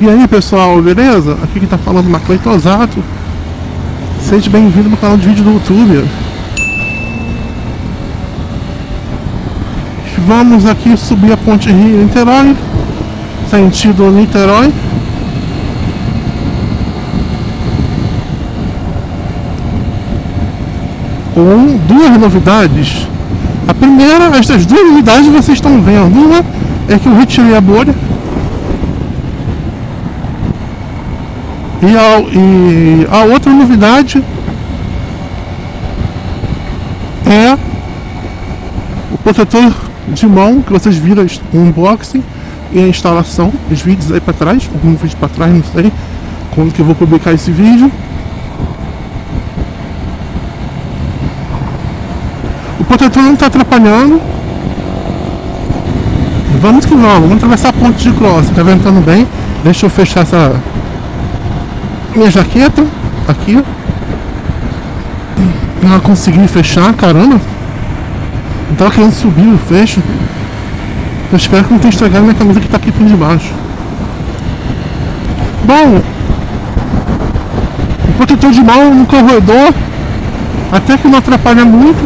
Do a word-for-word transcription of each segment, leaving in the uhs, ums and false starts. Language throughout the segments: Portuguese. E aí pessoal, beleza? Aqui quem tá falando é Maclei Tozzato. Seja bem-vindo no canal de vídeo do YouTube. Vamos aqui subir a ponte Rio-Niterói, sentido Niterói. Com duas novidades. A primeira, estas duas novidades vocês estão vendo. Uma é que eu retirei a bolha. E a, e a outra novidade é o protetor de mão, que vocês viram o unboxing e a instalação, os vídeos aí para trás, algum vídeo para trás, não sei quando que eu vou publicar esse vídeo. O protetor não está atrapalhando. Vamos que vamos, vamos atravessar a ponte de Crosser, tá vendo? Tá bem, deixa eu fechar essa minha jaqueta aqui. Não consegui fechar, caramba. Não tava querendo subir o fecho. Eu espero que não tenha estragado minha camisa que tá aqui por debaixo. Bom, o protetor de mão no corredor até que não atrapalha muito,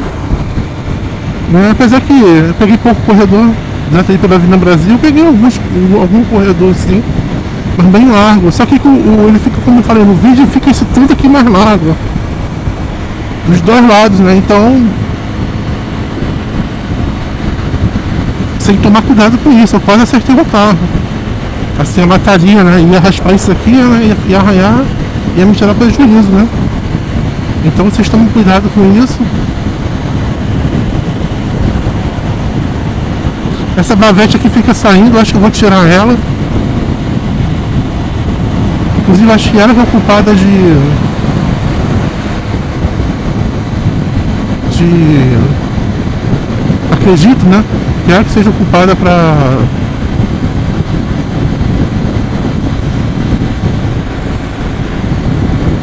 né? Apesar que eu peguei pouco corredor, né? Aí pela Vila Brasil eu peguei alguns, algum corredor sim, mas bem largo, só que ele fica, como eu falei no vídeo, fica esse tanto aqui mais largo dos dois lados, né? Então você tem que tomar cuidado com isso. Eu quase acertei o carro, assim eu mataria, né? Ia raspar isso aqui, né? Ia arranhar, ia me tirar prejuízo, né? Então vocês tomem cuidado com isso. Essa bavete aqui fica saindo, acho que eu vou tirar ela. Inclusive acho que ela foi culpada de.. de.. acredito, né? Que ela que seja culpada pra..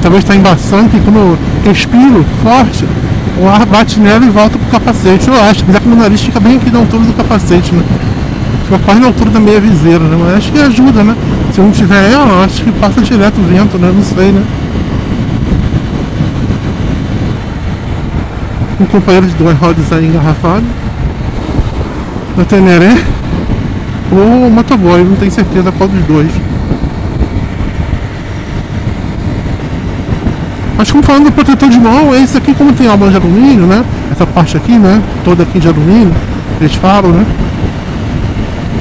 Talvez tá embaçando, que quando eu respiro forte, o ar bate nela e volta pro capacete. Eu acho, apesar que meu nariz fica bem aqui na altura do capacete, né? Fica quase na altura da meia viseira, né? Mas acho que ajuda, né? Se não tiver ela, acho que passa direto o vento, né? Não sei, né? Um companheiro de duas rodas aí engarrafado da Teneré ou motoboy, não tenho certeza qual dos dois. Mas como falando do protetor de mão, esse aqui, como tem álbum de alumínio, né? Essa parte aqui, né? Toda aqui de alumínio, eles falam, né?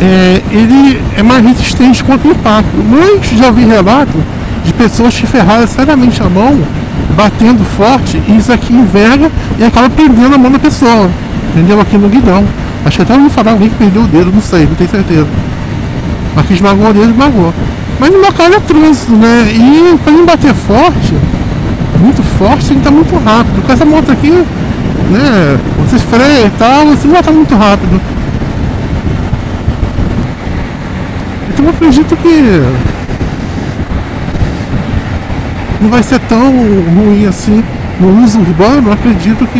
É, ele é mais resistente contra o impacto, mas já ouvi relato de pessoas que ferraram seriamente a mão batendo forte e isso aqui enverga e acaba prendendo a mão da pessoa, entendeu? Aqui no guidão, acho que até eu vou falar alguém que perdeu o dedo, não sei, não tenho certeza, mas que esmagou o dedo, esmagou. Mas no local é trânsito, né? E pra mim bater forte, muito forte, tem que estar muito rápido. Com essa moto aqui, né, você freia e tal, você não vai estar muito rápido. Então eu acredito que não vai ser tão ruim assim no uso urbano. Eu acredito que,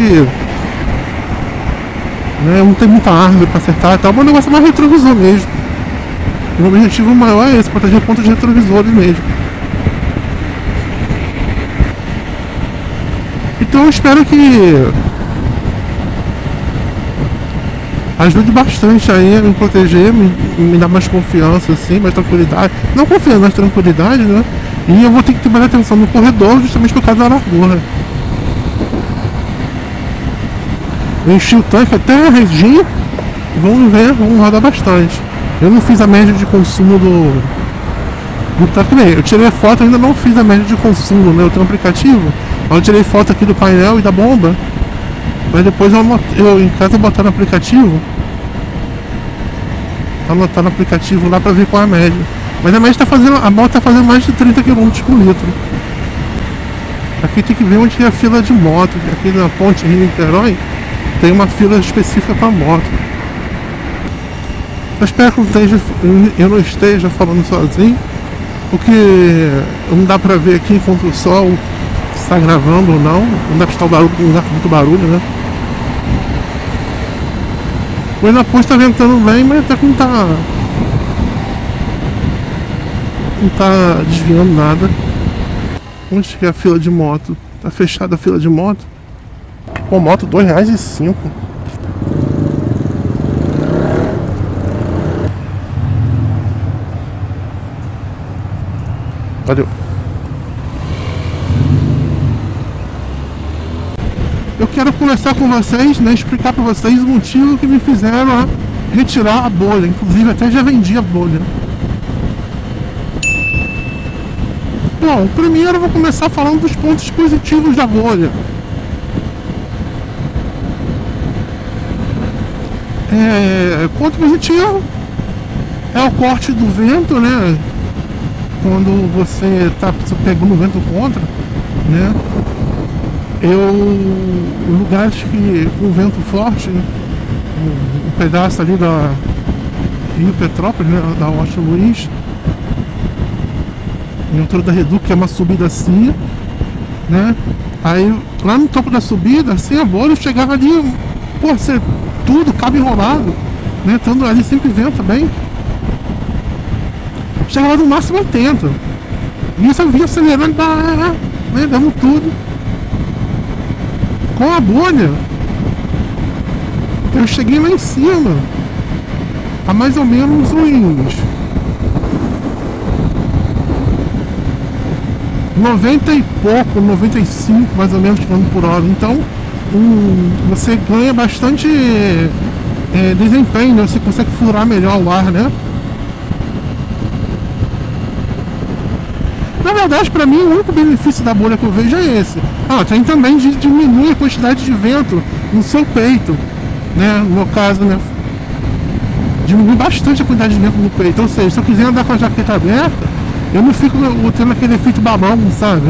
né, não tem muita árvore para acertar e tal, mas o negócio é mais retrovisor mesmo. O objetivo maior é esse, proteger pontos de retrovisores mesmo. Então eu espero que ajude bastante aí a me proteger, me, me dar mais confiança, assim, mais tranquilidade. Não confiança, mas tranquilidade, né? E eu vou ter que ter mais atenção no corredor, justamente por causa da largura. Eu enchi o tanque até a redinha. Vamos ver, vamos rodar bastante. Eu não fiz a média de consumo do, do tanque, nem. Eu tirei a foto, ainda não fiz a média de consumo, né? Eu tenho um aplicativo, eu tirei foto aqui do painel e da bomba. Mas depois eu, eu em casa botar no aplicativo, anotar no aplicativo lá pra ver qual é a média. Mas a média tá fazendo, a moto tá fazendo mais de trinta quilômetros por litro. Aqui tem que ver onde é a fila de moto. Aqui na ponte Rio-Niterói tem uma fila específica pra moto. Eu espero que não esteja, eu não esteja falando sozinho, porque não dá pra ver aqui enquanto o sol está gravando ou não. Não dá pra estar o barulho, não dá muito barulho, né? Mas na ponte tá ventando bem, mas até que não tá. não está desviando nada. Onde que é a fila de moto? Tá fechada a fila de moto. Pô, moto dois reais e cinco. Valeu. Eu quero conversar com vocês, né, explicar para vocês o motivo que me fizeram retirar a bolha. Inclusive até já vendi a bolha. Bom, primeiro eu vou começar falando dos pontos positivos da bolha. É, ponto positivo é o corte do vento, né? Quando você tá pegando o vento contra, né? Eu, lugares que o vento forte, um pedaço ali da Rio Petrópolis, né, da Rocha Luiz, em altura da Reduca, que é uma subida assim, né? Aí lá no topo da subida, sem a bolha, eu chegava ali, por ser tudo, cabo enrolado, né? Estando ali sempre vento bem. Chegava no máximo oitenta. E isso eu vinha acelerando, né? Dando tudo. Com a bolha, eu cheguei lá em cima, a mais ou menos uns noventa e pouco, noventa e cinco mais ou menos km por hora. Então um, você ganha bastante é, desempenho, né? Você consegue furar melhor o ar, né? Na verdade, para mim, o único benefício da bolha que eu vejo é esse. Ah, tem também de diminuir a quantidade de vento no seu peito, né? No meu caso, né, diminui bastante a quantidade de vento no peito. Ou seja, se eu quiser andar com a jaqueta aberta, eu não fico tendo aquele efeito babão, sabe?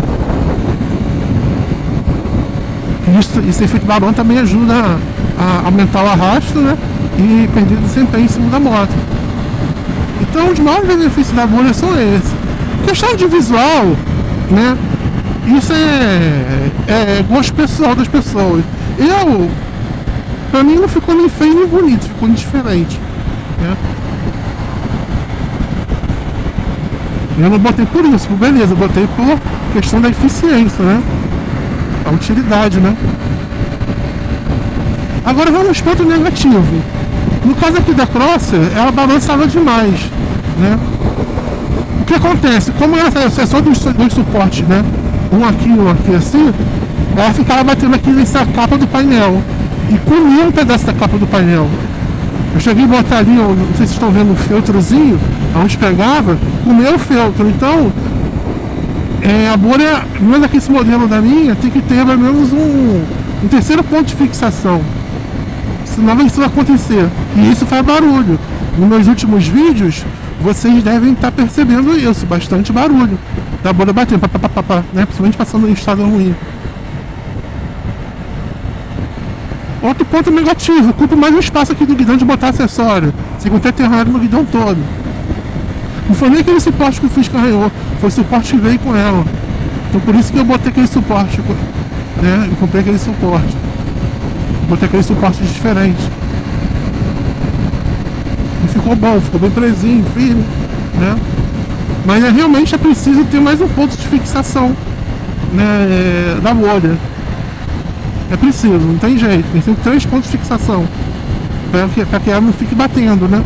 Isso, esse efeito babão também ajuda a, a aumentar o arrasto, né? E perder desempenho em cima da moto. Então os maiores benefícios da bolha são esses. Questão de visual, né? Isso é, é gosto pessoal das pessoas. Eu, pra mim, não ficou nem feio nem bonito, ficou indiferente, né? Eu não botei por isso, por beleza, eu botei por questão da eficiência, né? A utilidade, né? Agora vamos aos pontos negativos. No caso aqui da Crosser, ela balançava demais, né? O que acontece? Como ela é só dos dois suportes, né? Um aqui e um aqui assim, ela ficava batendo aqui nessa capa do painel. E comia um pedaço da capa do painel. Eu cheguei a botar ali, não sei se vocês estão vendo, um feltrozinho, aonde pegava, comeu o feltro. Então, é, a bolha, mesmo aqui esse modelo da minha, tem que ter pelo menos um, um terceiro ponto de fixação. Senão isso vai acontecer. E isso faz barulho. Nos meus últimos vídeos, vocês devem estar percebendo isso, bastante barulho da bolha batendo, papapá, né? Principalmente passando em estado ruim. Outro ponto negativo, ocupa mais um espaço aqui do guidão de botar acessório. Segundo o terrário no guidão todo. Não foi nem aquele suporte que o Fisker arranhou, foi o suporte que veio com ela. Então por isso que eu botei aquele suporte, né? Eu comprei aquele suporte. Botei aquele suporte diferente. E ficou bom, ficou bem presinho, firme, né? Mas é, realmente é preciso ter mais um ponto de fixação, né, da bolha. É preciso, não tem jeito, tem sempre três pontos de fixação para que, que ela não fique batendo, né?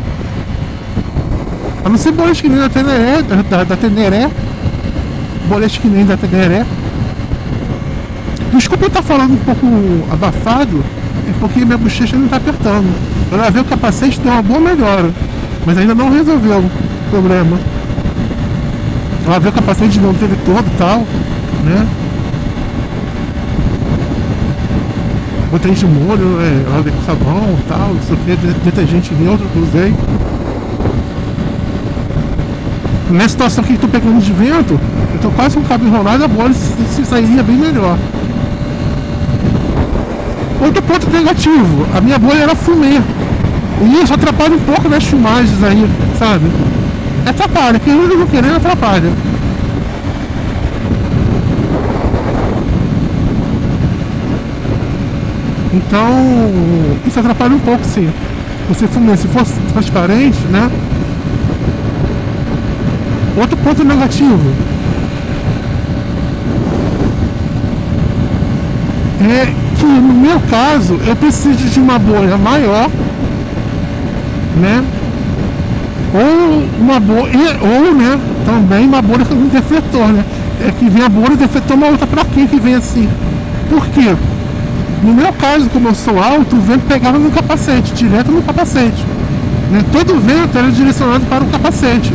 A não ser bolhas que nem da Teneré, da, da Teneré bolhas que nem da Teneré. Desculpa eu estar falando um pouco abafado, é porque minha bochecha não está apertando. Eu já vi o capacete, deu uma boa melhora, mas ainda não resolveu o problema. Eu já vi o capacete, não teve todo e tal, né? Botei de molho, é, lavei com sabão e tal, não sei o que, detergente neutro que usei. Nessa situação aqui que estou pegando de vento, eu estou quase com o cabo enrolado, a bolha se, se sairia bem melhor. Outro ponto negativo, a minha bolha era fumê. E isso atrapalha um pouco nas filmagens aí, sabe? Atrapalha, quem não querendo atrapalha. Então, isso atrapalha um pouco, sim. Você fumê, se fosse transparente, né? Outro ponto negativo é que, no meu caso, eu preciso de uma bolha maior, né? Ou uma bolha, ou, né, também uma bolha com um defletor, né? É que vem a bolha e defletor uma outra plaquinha que vem assim. Por quê? No meu caso, como eu sou alto, o vento pegava no capacete, direto no capacete, né? Todo o vento era direcionado para o capacete.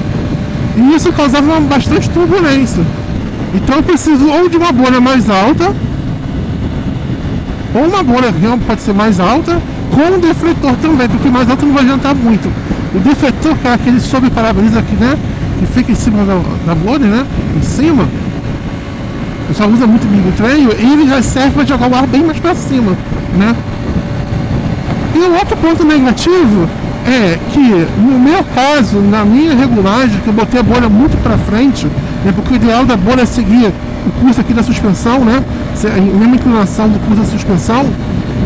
E isso causava bastante turbulência. Então eu preciso ou de uma bolha mais alta, ou uma bolha que pode ser mais alta, com um defletor também, porque mais alto não vai adiantar muito. O defletor, que é aquele sobre para-brisa aqui, né, que fica em cima da, da bolha, né, em cima, eu só uso muito big trail, e ele já serve para jogar o ar bem mais para cima, né. E o outro ponto negativo é que, no meu caso, na minha regulagem, que eu botei a bolha muito para frente, né, porque o ideal da bolha é seguir o curso aqui da suspensão, né, a mesma inclinação do curso da suspensão.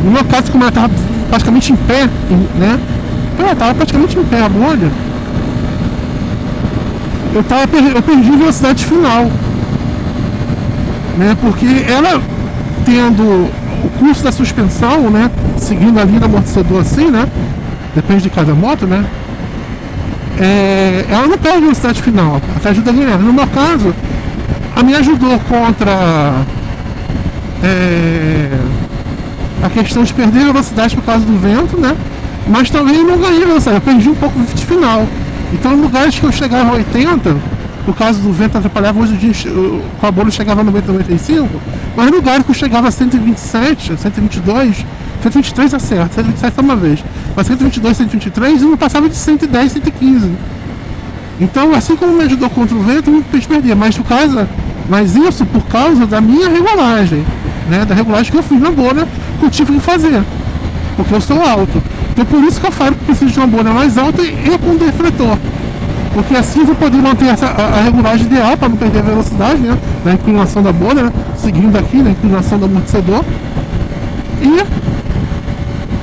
No meu caso, como ela estava praticamente em pé, né, ela estava praticamente em pé a bolha, eu, tava, eu perdi a velocidade final, né, porque ela, tendo o curso da suspensão, né, seguindo a linha do amortecedor assim, né, depende de cada moto, né, é, ela não perde a velocidade final, até ajuda a ganhar. No meu caso, a minha ajudou contra é, a questão de perder a velocidade por causa do vento, né, mas também não ganhei velocidade, eu perdi um pouco de final. Então, em lugares que eu chegava a oitenta, por causa do vento atrapalhava, hoje eu, com a bolha eu chegava a noventa, noventa e cinco, mas no lugar que eu chegava a cento e vinte e sete, cento e vinte e dois, cento e vinte e três acerta, cento e vinte e sete uma vez, mas cento e vinte e dois, cento e vinte e três eu não passava de cento e dez, cento e quinze. Então, assim como me ajudou contra o vento, eu não quis perder, mas, por causa, mas isso por causa da minha regulagem, né, da regulagem que eu fiz na bolha, que eu tive que fazer, porque eu sou alto. Então, por isso que eu falo que preciso de uma bolha mais alta e com defletor, porque assim eu vou poder manter essa, a, a regulagem ideal para não perder a velocidade, né, da inclinação da bolha, né, seguindo aqui na inclinação do amortecedor. E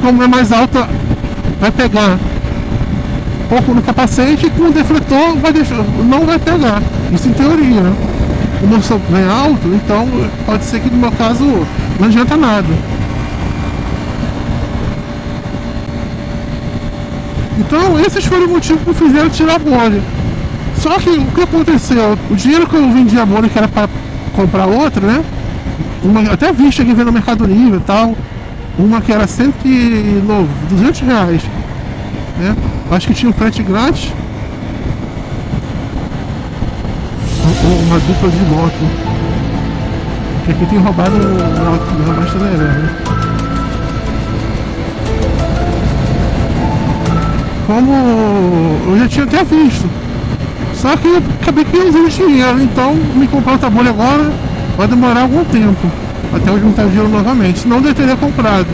como é mais alta, vai pegar um pouco no capacete, e com o defletor vai deixar, não vai pegar. Isso em teoria, né? Como eu sou bem alto, então pode ser que no meu caso não adianta nada. Então, esses foram os motivos que me fizeram tirar a bolha. Só que o que aconteceu? O dinheiro que eu vendi a bolha, que era para comprar outra, né? Uma, até vi, cheguei vendo no Mercado Livre e tal. Uma que era cento e nove, duzentos reais. Né? Acho que tinha um frete grátis. Ou uma dupla de moto. Porque aqui tem roubado na Baixa Teneré, né? Como eu já tinha até visto, só que eu acabei que usando dinheiro, então me comprar outra bolha agora vai demorar algum tempo até eu juntar dinheiro novamente, senão eu teria comprado.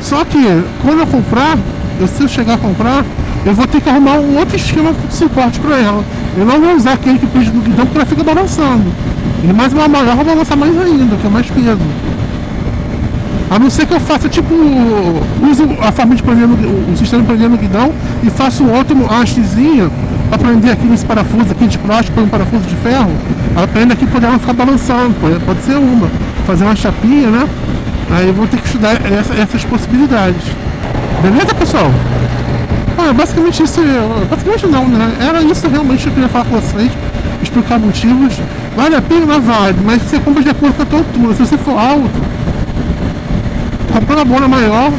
Só que quando eu comprar, eu, se eu chegar a comprar, eu vou ter que arrumar um outro esquema de suporte para ela. Eu não vou usar aquele que pede do guidão, porque ela fica balançando, e mais uma maior vai balançar mais ainda, que é mais peso. A não ser que eu faça tipo, uso a forma de prender no, o sistema de prender no guidão, e faço outro hastezinho para prender aqui nesse parafuso aqui de plástico, um parafuso de ferro, ela prende aqui para ela ficar balançando. Pode ser uma, fazer uma chapinha, né? Aí eu vou ter que estudar essa, essas possibilidades. Beleza, pessoal? Ah, basicamente isso, basicamente não, né? Era isso realmente que eu queria falar com vocês, explicar motivos. Vale a pena? Vale, mas você compra de acordo com a tua altura. Se você for alto, compra uma bolha maior.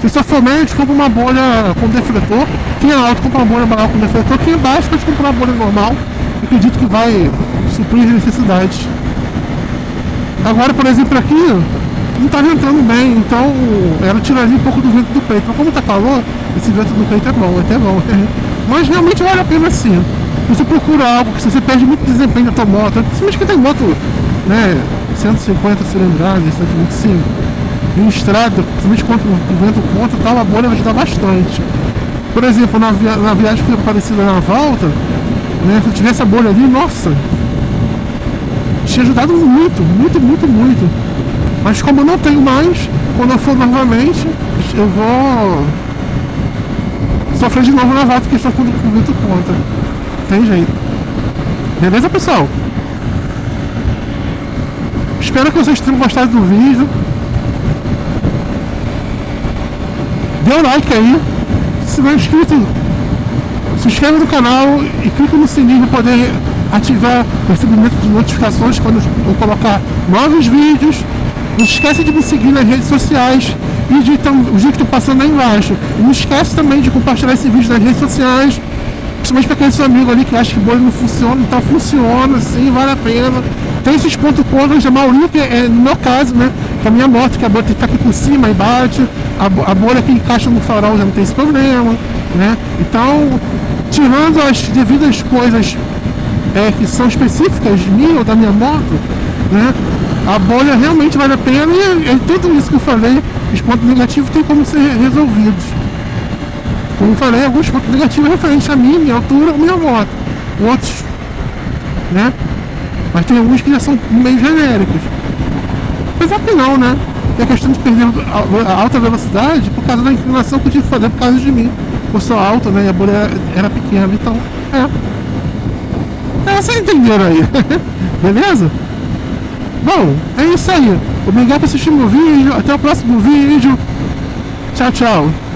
Se você for médio, compra uma bolha com defletor. Quem é alto, compra uma bolha maior com defletor. Quem é baixo, pode comprar uma bolha normal. Eu acredito que vai suprir as necessidades. Agora, por exemplo, aqui não está ventando bem, então ela tiraria um pouco do vento do peito. Mas como está calor, esse vento do peito é bom, até bom. Mas realmente vale a pena sim. Você procura algo que você perde muito desempenho da tua moto. Principalmente que tem moto, né, cento e cinquenta cilindradas, cento e vinte e cinco. Em estrada, principalmente quando o vento contra e tal, a bolha vai ajudar bastante. Por exemplo, na, via na viagem que foi parecida na volta, né, se eu tivesse a bolha ali, nossa, tinha ajudado muito, muito, muito, muito. Mas como eu não tenho mais, quando eu for novamente, eu vou sofrer de novo na volta, porque está com o vento contra. Tem jeito. Beleza, pessoal? Espero que vocês tenham gostado do vídeo. Dê um like aí. Se não é inscrito, se inscreve no canal e clique no sininho para poder ativar o recebimento de notificações quando eu colocar novos vídeos. Não esquece de me seguir nas redes sociais e de então, o vídeo que estou passando aí embaixo. E não esquece também de compartilhar esse vídeo nas redes sociais, principalmente para aquele seu amigo ali que acha que boi não funciona. Então funciona, sim, vale a pena. Tem esses pontos contra da maioria, que é no meu caso, né? Com a minha moto, que a bolha tem que ficar aqui por cima e bate, a, a bolha que encaixa no farol já não tem esse problema, né? Então, tirando as devidas coisas é, que são específicas de mim ou da minha moto, né? A bolha realmente vale a pena e, e tudo isso que eu falei, os pontos negativos tem como ser resolvidos. Como eu falei, alguns pontos negativos referentes a mim, minha altura ou minha moto. Outros, né? Mas tem alguns que já são meio genéricos. Apesar que não, né? E a questão de perder a alta velocidade por causa da inclinação que eu tive que fazer por causa de mim. Eu sou alto, né? E a bolha era pequena, então... É. É, vocês entenderam aí. Beleza? Bom, é isso aí. Obrigado por assistir meu vídeo. Até o próximo vídeo. Tchau, tchau.